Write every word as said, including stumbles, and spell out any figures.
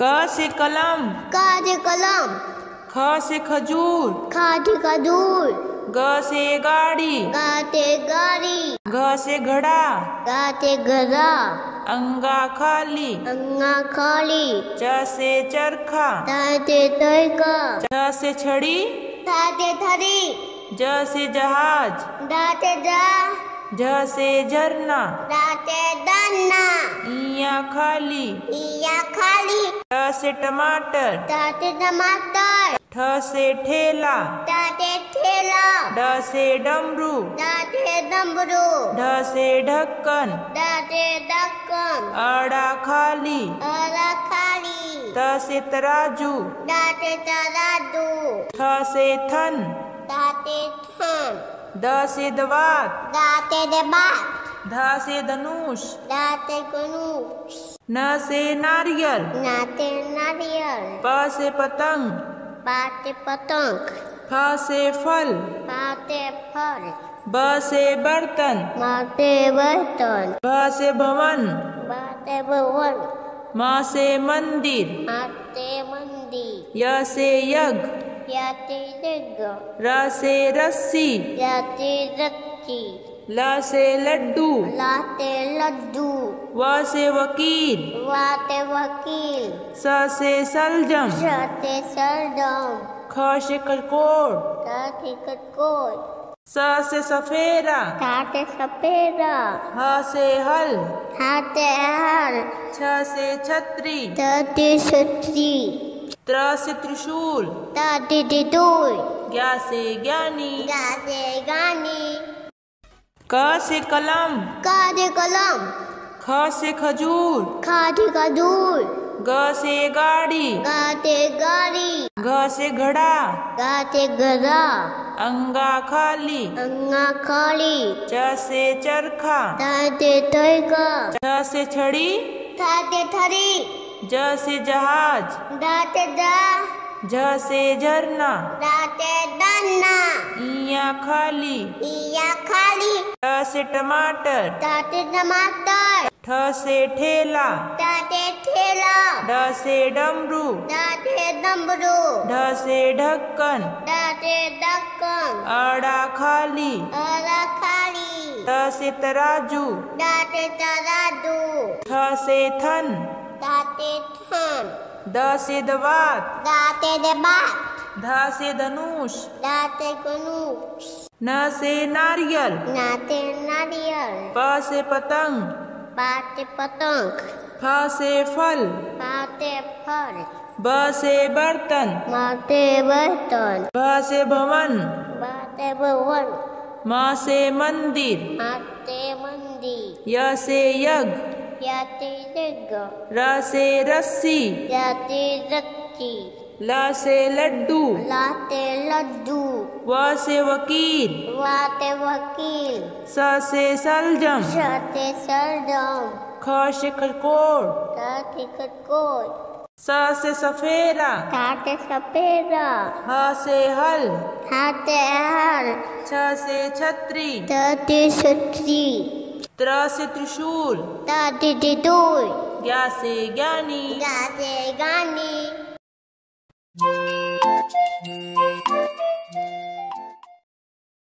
क से कलम क से कलम ख से खजूर ख से खजूर ग से गाड़ी ग से गाड़ी घ से घड़ा घ से घड़ा अंगा खाली अंगा खाली च से चरखा च से चरखा च से छड़ी च से छड़ी ज से जहाज ज से जहाज झ से झरना झ से झरना इया खाली इया खाली ट से टमाटर ट से टमाटर ठ से ठेला ठ से ठेला ड से डमरू ड से डमरू ढ से ढक्कन ढ से ढक्कन अड़ा खाली अड़ा खाली त से तराजू ट से तराजू थ से थन थ से थन द से दवात द से दवात ध से धनुष ध से धनुष न से नारियल न से नारियल प से पतंग प से पतंग फ से फल फ से फल ब से बर्तन ब से बर्तन भ से भवन भ से भवन म से मंदिर म से मंदिर य से यज्ञ र से रस्सी र से रस्सी ल से लड्डू ल से लड्डू व से वकील व से वकील स से सलजम स से सलजम ख से खरगोश ख से खरगोश स से सफेरा स से सफेरा ह से हल ह से हल छ से छतरी छ से छतरी त्र से त्रिशूल त से त्रिशूल ज्ञा से ज्ञानी ज्ञा से ज्ञानी क से कलम क से कलम ख से खजूर ख से खजूर ग से गाड़ी ग से गाड़ी घ से घड़ा घ से घड़ा अंगा खाली अंगा खाली च से चरखा च से चरखा च से छड़ी च से छड़ी ज से जहाज ड से जहाज झ से झरना ड से झरना इया खाली इया खाली ट से टमाटर ट से टमाटर ठ से ठेला ठ से ठेला ड से डमरू ड से डमरू ढ से ढक्कन ढ से ढक्कन अड़ा खाली अड़ा खाली त से तराजू ड से तराजू ठ से थन ध से थन द से दवात द से दवात ध से धनुष ध से धनुष न से नारियल न से नारियल प से पतंग प से पतंग फ से फल फ से फल ब से बर्तन ब से बर्तन भ से भवन भ से भवन म से मंदिर म से मंदिर य से यज्ञ य से यज्ञ र से रस्सी र से रस्सी ल से लड्डू ल से लड्डू व से वकील व से वकील स से सलजम स से सलजम ख से खरगोश ख से खरगोश स से सफेरा स से सफेरा ह से हल ह से हल छ से छतरी छ से छतरी त्र से त्रिशूल त से त्रिशूल ज्ञा से ज्ञानी ज्ञा से ज्ञानी।